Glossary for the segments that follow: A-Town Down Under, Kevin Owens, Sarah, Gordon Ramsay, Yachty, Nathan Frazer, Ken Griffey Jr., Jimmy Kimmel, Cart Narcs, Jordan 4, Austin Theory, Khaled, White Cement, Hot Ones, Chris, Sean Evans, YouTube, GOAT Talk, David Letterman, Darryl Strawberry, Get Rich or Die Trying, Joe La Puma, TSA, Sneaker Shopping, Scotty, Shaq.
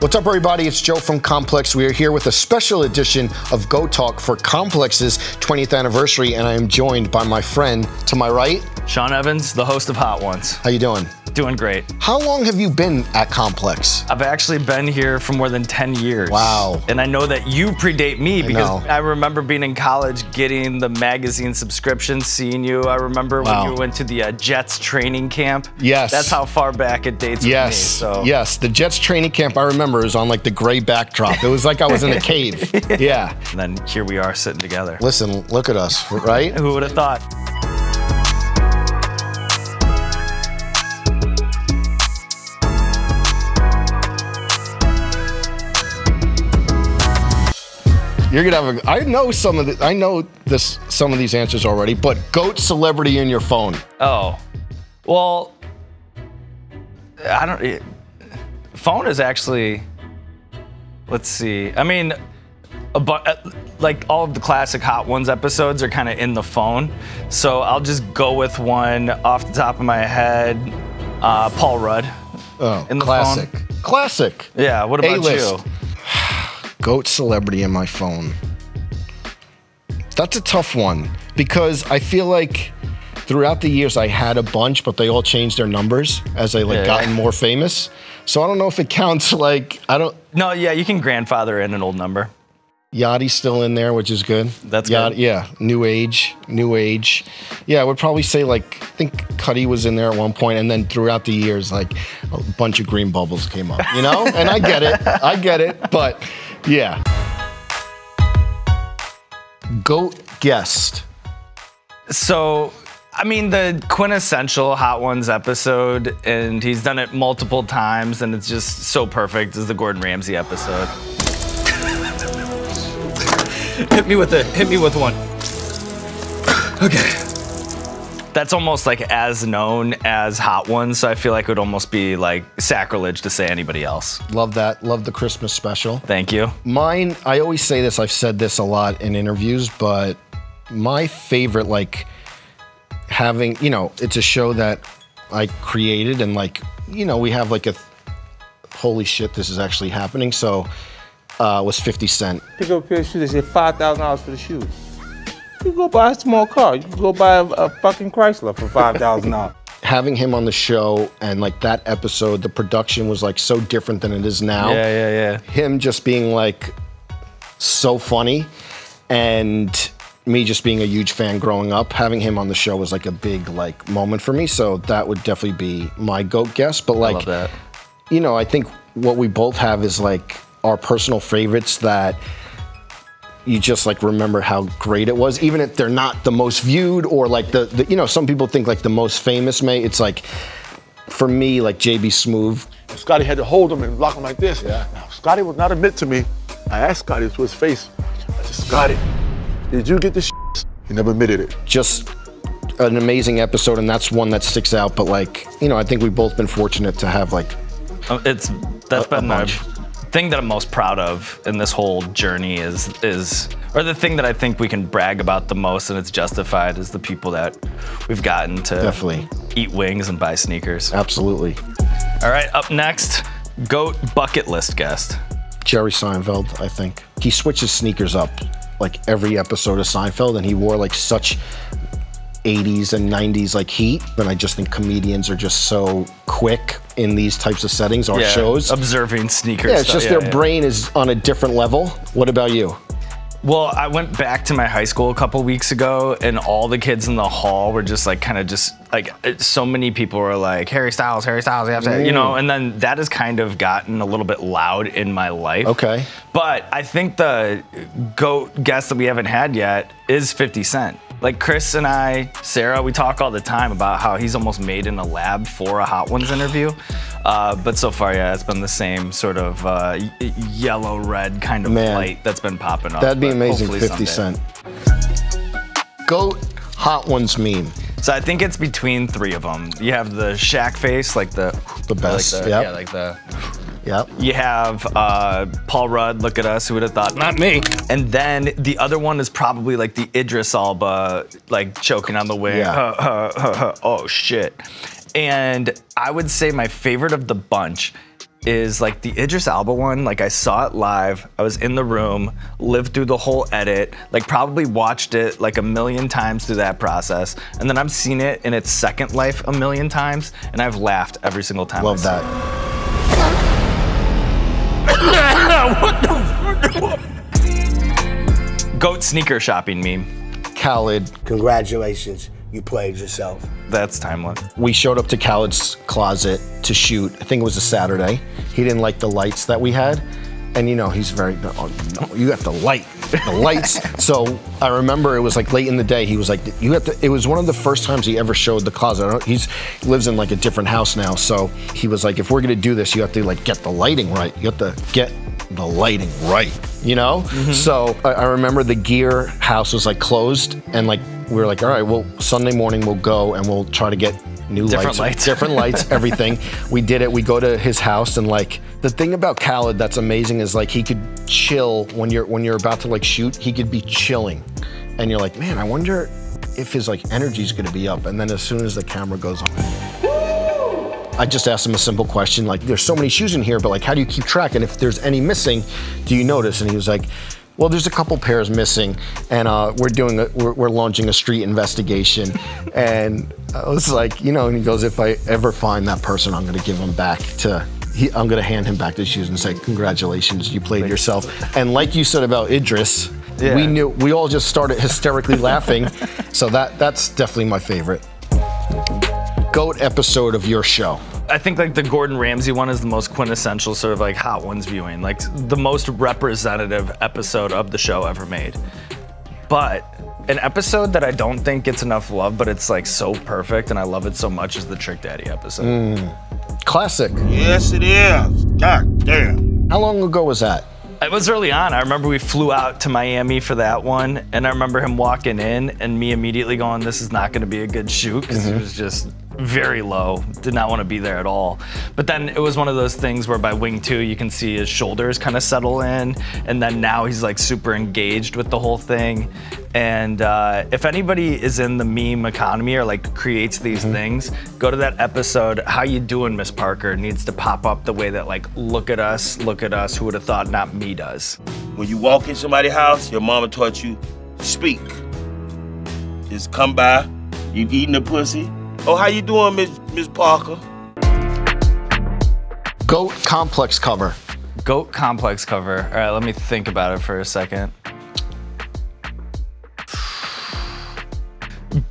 What's up, everybody? It's Joe from Complex. We are here with a special edition of GOAT Talk for Complex's 20th anniversary, and I am joined by my friend to my right, Sean Evans, the host of Hot Ones. How you doing? Doing great. How long have you been at Complex? I've actually been here for more than 10 years. Wow. And I know that you predate me because I remember being in college, getting the magazine subscription, seeing you. I remember when you went to the Jets training camp. Yes. That's how far back it dates with me. So. Yes, the Jets training camp, I remember, it was on like the gray backdrop. It was like I was in a cave. Yeah. And then here we are sitting together. Listen, look at us, right? Who would have thought? You're gonna have a, I know some of these answers already, but GOAT celebrity in your phone. Oh, well, I don't, phone is actually, let's see. I mean, like all of the classic Hot Ones episodes are kind of in the phone. So I'll just go with one off the top of my head, Paul Rudd. Oh, in the classic. Phone. Classic. Yeah, what about A-list. You? GOAT celebrity in my phone. That's a tough one because I feel like throughout the years I had a bunch, but they all changed their numbers as I gotten more famous. So I don't know if it counts. Like I don't. No, yeah, you can grandfather in an old number. Yachty's still in there, which is good. That's Yachty, good. Yeah, new age. Yeah, I would probably say like I think Cuddy was in there at one point, and then throughout the years, like a bunch of green bubbles came up. You know, and I get it, but. Yeah. GOAT guest. So, I mean, the quintessential Hot Ones episode, and he's done it multiple times, and it's just so perfect, is the Gordon Ramsay episode. Hit me with one. Okay. That's almost like as known as Hot Ones, so I feel like it would almost be like sacrilege to say anybody else. Love that. Love the Christmas special. Thank you. Mine, I always say this, I've said this a lot in interviews, but my favorite, like having, you know, it's a show that I created and like, you know, we have like a, holy shit, this is actually happening. So was 50 Cent. Pick up a pair of shoes, they said $5,000 for the shoes. You go buy a small car. You go buy a fucking Chrysler for $5,000. Having him on the show and like that episode, the production was like so different than it is now. Yeah. Him just being like so funny and me just being a huge fan growing up, having him on the show was like a big like moment for me. So that would definitely be my GOAT guest. But like, I love that. You know, I think what we both have is like our personal favorites that you just like remember how great it was, even if they're not the most viewed or like the you know, some people think like the most famous may, it's like, for me, like J.B. Smooth. Scotty had to hold him and lock him like this. Yeah. Now, Scotty would not admit to me. I asked Scotty to his face. I said, Scotty, did you get the shits? He never admitted it. Just an amazing episode, and that's one that sticks out, but like, you know, I think we've both been fortunate to have like The thing that I'm most proud of in this whole journey or the thing that I think we can brag about the most, and it's justified, is the people that we've gotten to definitely eat wings and buy sneakers. Absolutely. All right, up next, GOAT bucket list guest. Jerry Seinfeld, I think. He switches sneakers up like every episode of Seinfeld, and he wore like such 80s and 90s like heat, but I just think comedians are just so quick in these types of settings, our shows. Observing sneakers. Yeah, it's just their brain is on a different level. What about you? Well, I went back to my high school a couple weeks ago, and all the kids in the hall were just like, kind of just like, so many people were like, Harry Styles, you have to, you know, and then that has kind of gotten a little bit loud in my life. Okay. But I think the GOAT guest that we haven't had yet is 50 Cent. Like Chris and I, Sarah, we talk all the time about how he's almost made in a lab for a Hot Ones interview. But so far, yeah, it's been the same sort of yellow-red kind of light that's been popping up. That'd be amazing, 50 Cent. GOAT Hot Ones meme. So I think it's between three of them. You have the Shaq face, like the best, like the, yeah, like the. Yep. You have Paul Rudd, look at us, who would have thought? Not me. And then the other one is probably like the Idris Elba, like choking on the wing. Yeah. Oh, shit. And I would say my favorite of the bunch is like the Idris Elba one. Like I saw it live, I was in the room, lived through the whole edit, like probably watched it like a million times through that process. And then I've seen it in its second life a million times and I've laughed every single time. Love that. What the fuck? Goat sneaker shopping meme. Khaled. Congratulations. You played yourself. That's timeless. We showed up to Khaled's closet to shoot. I think it was a Saturday. He didn't like the lights that we had. And you know, he's very, oh, no, you have to light the lights. So I remember it was like late in the day. He was like, you have to, it was one of the first times he ever showed the closet. I don't, he lives in like a different house now. So he was like, if we're gonna do this, you have to like get the lighting right. You have to get the lighting right, you know? Mm-hmm. So I remember the gear house was like closed and like, we were like, all right, well, Sunday morning we'll go and we'll try to get new different lights, everything. We did it, we go to his house and like, the thing about Khaled that's amazing is like he could chill when you're about to like shoot, he could be chilling. And you're like, man, I wonder if his like energy's gonna be up. And then as soon as the camera goes on, I just asked him a simple question, like there's so many shoes in here, but like how do you keep track? And if there's any missing, do you notice? And he was like, well, there's a couple pairs missing, and we're launching a street investigation, and I was like, you know, and he goes, if I ever find that person, I'm gonna give him back to, I'm gonna hand him back the shoes and say, congratulations, you played yourself. And like you said about Idris, yeah. We knew, we all just started hysterically laughing, so that's definitely my favorite. GOAT episode of your show. I think like the Gordon Ramsay one is the most quintessential sort of like Hot Ones viewing, like the most representative episode of the show ever made. But an episode that I don't think gets enough love, but it's like so perfect and I love it so much is the Trick Daddy episode. Classic. Yes it is, god damn. How long ago was that? It was early on. I remember we flew out to Miami for that one, and I remember him walking in and me immediately going, this is not gonna be a good shoot, because it was just very low, did not want to be there at all. But then it was one of those things where by wing two, you can see his shoulders kind of settle in, and then now he's like super engaged with the whole thing. And if anybody is in the meme economy or like creates these things, go to that episode, How You Doing, Miss Parker, needs to pop up the way that like, look at us, who would have thought not me does. When you walk in somebody's house, your mama taught you, speak. Just come by, you eating the pussy. Oh, how you doing, Miss Parker? GOAT Complex cover. GOAT Complex cover. All right, let me think about it for a second.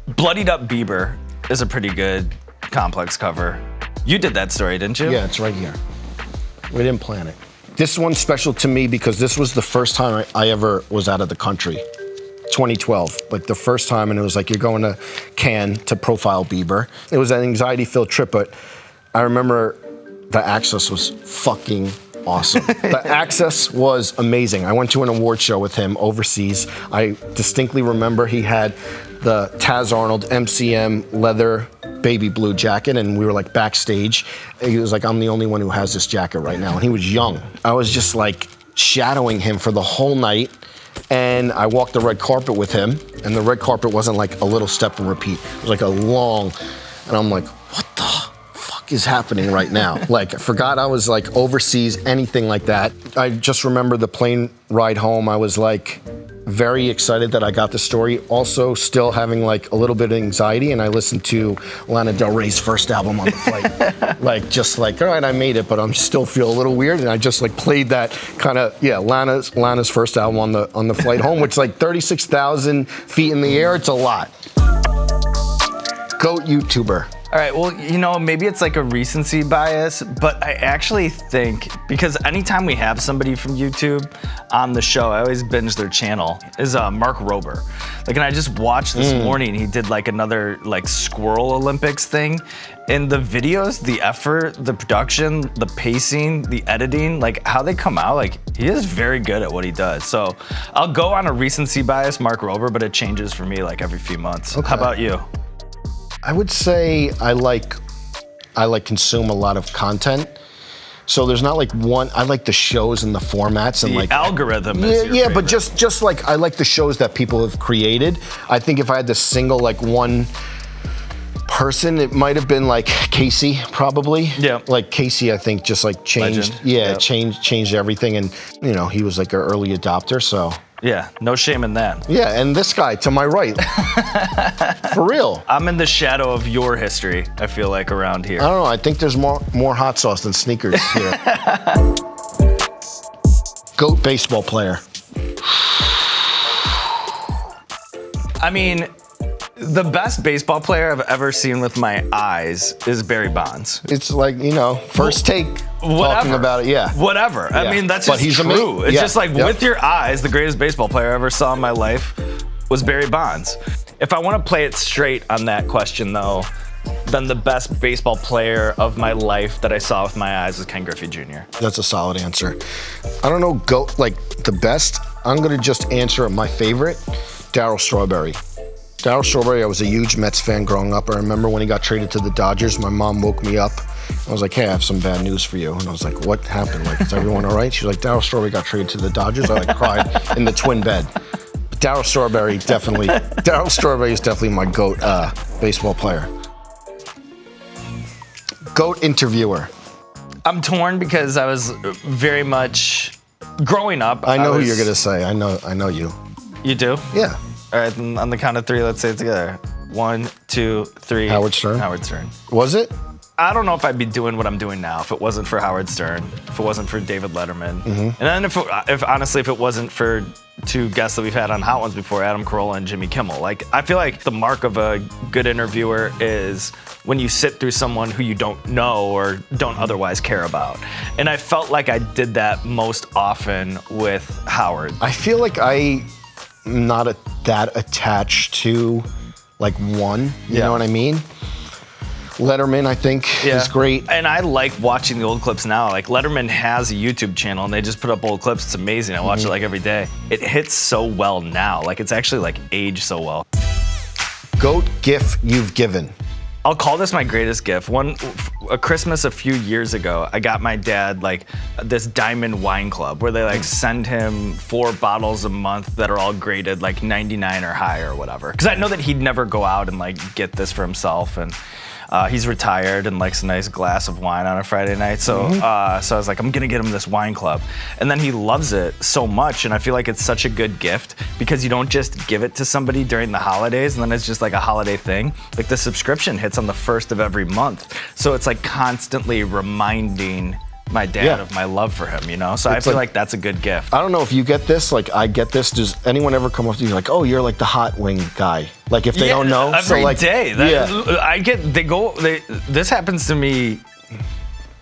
Bloodied Up Bieber is a pretty good Complex cover. You did that story, didn't you? Yeah, it's right here. We didn't plan it. This one's special to me because this was the first time I ever was out of the country. 2012, like the first time, and it was like, you're going to Cannes to profile Bieber. It was an anxiety-filled trip, but I remember the access was fucking awesome. The access was amazing. I went to an award show with him overseas. I distinctly remember he had the Taz Arnold MCM leather baby blue jacket, and we were like backstage. He was like, I'm the only one who has this jacket right now, and he was young. I was just like shadowing him for the whole night. And I walked the red carpet with him, and the red carpet wasn't like a little step and repeat. It was like a long, and I'm like, what the fuck is happening right now? Like, I forgot I was like overseas, anything like that. I just remember the plane ride home. I was like very excited that I got the story. Also still having like a little bit of anxiety, and I listened to Lana Del Rey's first album on the flight. Like, just like, all right, I made it, but I'm still feel a little weird. And I just like played that kind of, yeah, Lana's first album on the flight home, which like 36,000 feet in the air, it's a lot. GOAT YouTuber. All right, well, you know, maybe it's like a recency bias, but I actually think, because anytime we have somebody from YouTube on the show, I always binge their channel, is Mark Rober. Like, and I just watched this morning, he did like another like squirrel Olympics thing. And the videos, the effort, the production, the pacing, the editing, like how they come out, like he is very good at what he does. So I'll go on a recency bias, Mark Rober, but it changes for me like every few months. Okay. How about you? I would say I consume a lot of content. So there's not like one, I like the shows and the formats and the like. The algorithm is your favorite. But just like, I like the shows that people have created. I think if I had to single like one person, it might have been like Casey, probably. Yeah. Like Casey, I think, just like changed. Legend. Yeah, yep. changed everything, and you know, he was like an early adopter, so. Yeah, no shame in that. Yeah, and this guy to my right. For real. I'm in the shadow of your history, I feel like, around here. I don't know, I think there's more hot sauce than sneakers here. GOAT baseball player. I mean, the best baseball player I've ever seen with my eyes is Barry Bonds. It's like, you know, first take talking about it, yeah. Whatever. Yeah. I mean, that's just true. It's just like, with your eyes, the greatest baseball player I ever saw in my life was Barry Bonds. If I want to play it straight on that question, though, then the best baseball player of my life that I saw with my eyes was Ken Griffey Jr. That's a solid answer. I don't know, GOAT, like, the best. I'm going to just answer my favorite, Darryl Strawberry. Darryl Strawberry, I was a huge Mets fan growing up. I remember when he got traded to the Dodgers, my mom woke me up. I was like, hey, I have some bad news for you. And I was like, what happened? Like, is everyone all right? She's like, Darryl Strawberry got traded to the Dodgers. I like cried in the twin bed. But Darryl Strawberry, definitely. Darryl Strawberry is definitely my GOAT baseball player. GOAT interviewer. I'm torn because I was very much, growing up. I know who you're gonna say. I know you. You do? Yeah. All right, on the count of three, let's say it together. 1, 2, 3. Howard Stern. Howard Stern. Was it? I don't know if I'd be doing what I'm doing now if it wasn't for Howard Stern, if it wasn't for David Letterman, and then honestly, if it wasn't for two guests that we've had on Hot Ones before, Adam Carolla and Jimmy Kimmel. Like, I feel like the mark of a good interviewer is when you sit through someone who you don't know or don't otherwise care about. And I felt like I did that most often with Howard. I feel like I... not that attached to like one, you know what I mean? Letterman, I think, is great. And I like watching the old clips now. Like, Letterman has a YouTube channel and they just put up old clips. It's amazing. I watch it like every day. It hits so well now. Like, it's actually like aged so well. GOAT gift you've given. I'll call this my greatest gift. A Christmas a few years ago, I got my dad like this Diamond Wine Club where they like send him 4 bottles a month that are all graded like 99 or higher or whatever. Because I know that he'd never go out and like get this for himself, and he's retired and likes a nice glass of wine on a Friday night. So, so I was like, I'm gonna get him this wine club, and then he loves it so much, and I feel like it's such a good gift because you don't just give it to somebody during the holidays, and then it's just like a holiday thing. Like, the subscription hits on the 1st of every month. So it's like constantly reminding my dad of my love for him, you know? So I feel like that's a good gift. I don't know if you get this, like I get this. Does anyone ever come up to you like, oh, you're like the hot wing guy? Like, if they don't know. Every day. This happens to me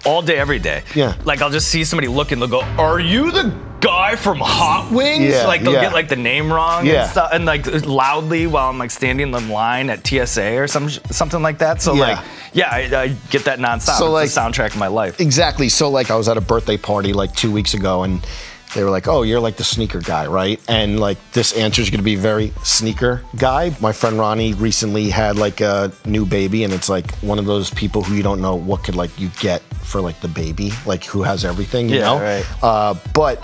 all day, every day. Yeah. Like, I'll just see somebody look and they'll go, are you the guy from Hot Wings? Yeah, like, they'll get like the name wrong and stuff, and like loudly while I'm like standing in the line at TSA or something like that. So like, yeah, I get that nonstop. So it's like the soundtrack of my life. Exactly. So like, I was at a birthday party like 2 weeks ago, and they were like, oh, you're like the sneaker guy, right? And like, this answer is going to be very sneaker guy. My friend Ronnie recently had like a new baby, and it's like one of those people who you don't know what could like you get for like the baby, like who has everything, you know? Right. But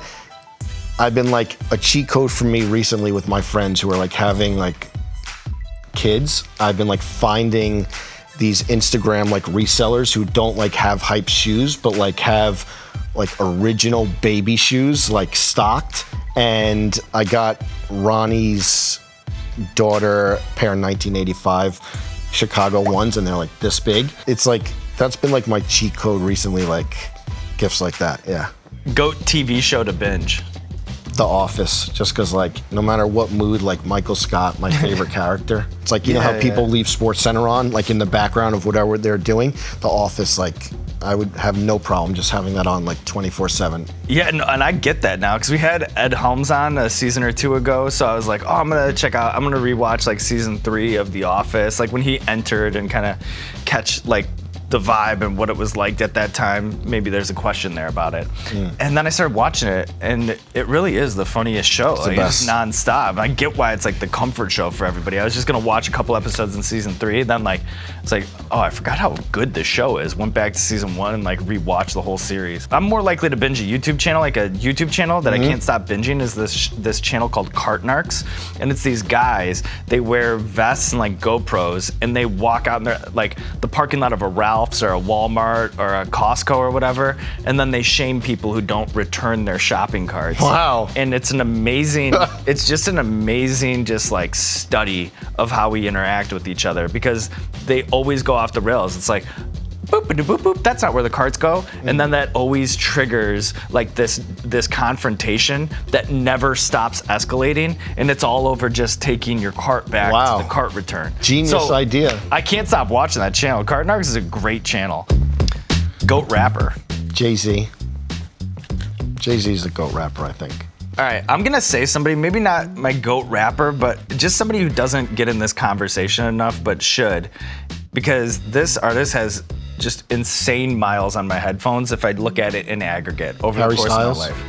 I've been like a cheat code for me recently with my friends who are like having like kids. I've been like finding these Instagram like resellers who don't like have hype shoes, but like have like original baby shoes like stocked, and I got Ronnie's daughter pair 1985 Chicago ones, and they're like this big. It's like, that's been like my cheat code recently, like gifts like that. Yeah. GOAT TV show to binge. The Office, just because like no matter what mood, like Michael Scott, my favorite character. It's like, you know how people leave Sports Center on like in the background of whatever they're doing? The Office, like I would have no problem just having that on like 24/7. Yeah, and I get that now, because we had Ed Helms on a season or 2 ago, so I was like, oh, I'm gonna rewatch like season 3 of The Office, like when he entered and kind of catch like the vibe and what it was like at that time, maybe there's a question there about it. Mm. And then I started watching it, and it really is the funniest show. It's the best. It's nonstop. I get why it's like the comfort show for everybody. I was just gonna watch a couple episodes in season 3, then like it's like, oh, I forgot how good this show is. Went back to season 1 and like rewatched the whole series. I'm more likely to binge a YouTube channel, like a YouTube channel that I can't stop binging is this channel called Cart Narcs, and it's these guys. They wear vests and like GoPros, and they walk out in their like the parking lot of a Ralph's or a Walmart or a Costco or whatever, and then they shame people who don't return their shopping carts. Wow. And it's an amazing, it's just an amazing just like study of how we interact with each other, because they always go off the rails. It's like, boop, boop, boop, that's not where the carts go. And then that always triggers like this confrontation that never stops escalating, and it's all over just taking your cart back to the cart return. Genius idea. I can't stop watching that channel. Cart Narcs is a great channel. Goat rapper. Jay-Z. Jay-Z's the goat rapper, I think. All right, I'm gonna say somebody, maybe not my goat rapper, but just somebody who doesn't get in this conversation enough, but should, because this artist has just insane miles on my headphones if I look at it in aggregate over the course of my life.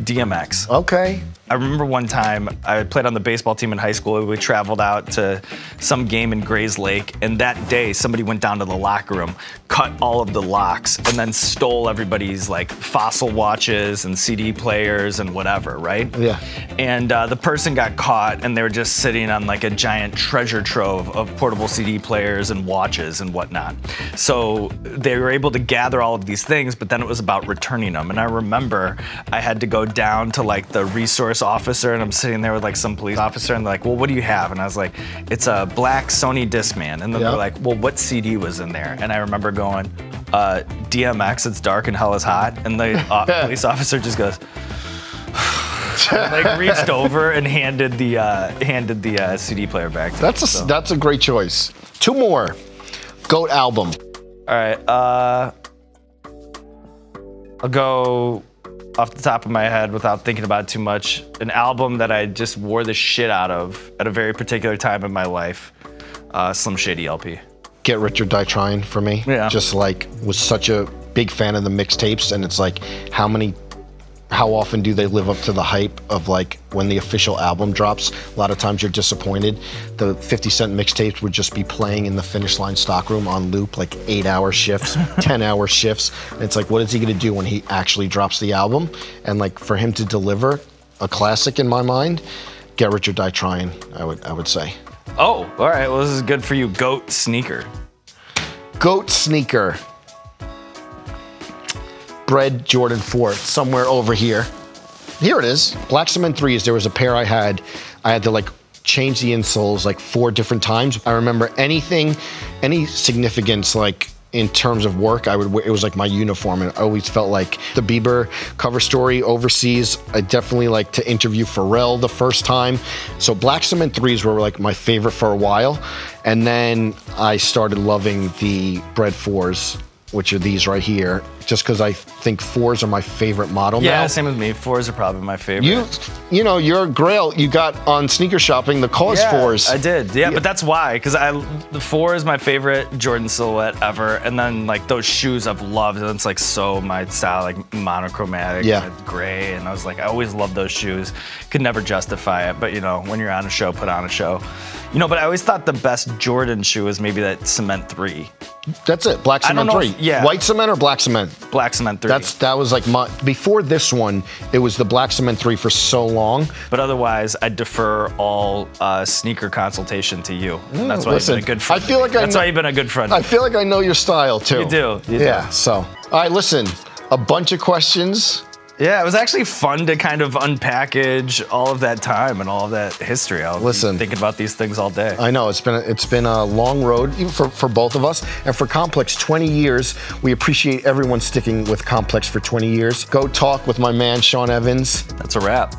DMX. Okay. I remember one time I played on the baseball team in high school. We traveled out to some game in Gray's Lake, and that day somebody went down to the locker room, cut all of the locks, and then stole everybody's like fossil watches and CD players and whatever, right? Yeah. And the person got caught, and they were just sitting on like a giant treasure trove of portable CD players and watches and whatnot. So they were able to gather all of these things, but then it was about returning them. And I remember I had to go down to like the resource officer, and I'm sitting there with like some police officer, and they're like, well, what do you have? And I was like, it's a black Sony Discman. And then they're like, well, what CD was in there? And I remember going, DMX, It's Dark and Hell is Hot. And the police officer just goes, and, like, reached over and handed the CD player back to me. That's a great choice. Two more. GOAT album. All right. I'll go off the top of my head without thinking about it too much. An album that I just wore the shit out of at a very particular time in my life, Slim Shady LP. Get Rich or Die Trying for me. Yeah. Just like, was such a big fan of the mixtapes, and it's like, how often do they live up to the hype of like when the official album drops? A lot of times you're disappointed. The 50 Cent mixtapes would just be playing in the Finish Line stockroom on loop, like 8-hour shifts, 10-hour shifts. And it's like, what is he gonna do when he actually drops the album? And like for him to deliver a classic in my mind, Get Rich or Die Trying, I would say. Oh, all right, well, this is good for you. GOAT sneaker. GOAT sneaker. Bread Jordan 4, somewhere over here. Here it is, Black Cement 3s. There was a pair I had to like change the insoles like 4 different times. I remember any significance like in terms of work, it was like my uniform, and I always felt like the Bieber cover story overseas. I definitely like to interview Pharrell the first time. So Black Cement 3s were like my favorite for a while. And then I started loving the Bread 4s, which are these right here, just because I think 4s are my favorite model now. Yeah, same with me. 4s are probably my favorite. You know, your grail you got on Sneaker Shopping, the Cause 4s. I did. Yeah, but that's why, because the 4 is my favorite Jordan silhouette ever, and then like those shoes I've loved, and it's like so my style, like monochromatic, and gray, and I was like, I always loved those shoes. Could never justify it, but you know, when you're on a show, put on a show. You know, but I always thought the best Jordan shoe was maybe that Cement 3. That's it, Black Cement 3. Yeah. White Cement or Black Cement? Black Cement 3. That was like my, before this one, it was the Black Cement 3 for so long. But otherwise, I defer all sneaker consultation to you. And that's why you've been a good friend. That's why you've been a good friend. I feel like I know your style too. You do. You do. So, all right, listen, a bunch of questions. Yeah, it was actually fun to kind of unpackage all of that time and all of that history. I'll be thinking about these things all day. I know, it's been a long road for both of us. And for Complex, 20 years. We appreciate everyone sticking with Complex for 20 years. Go talk with my man, Sean Evans. That's a wrap.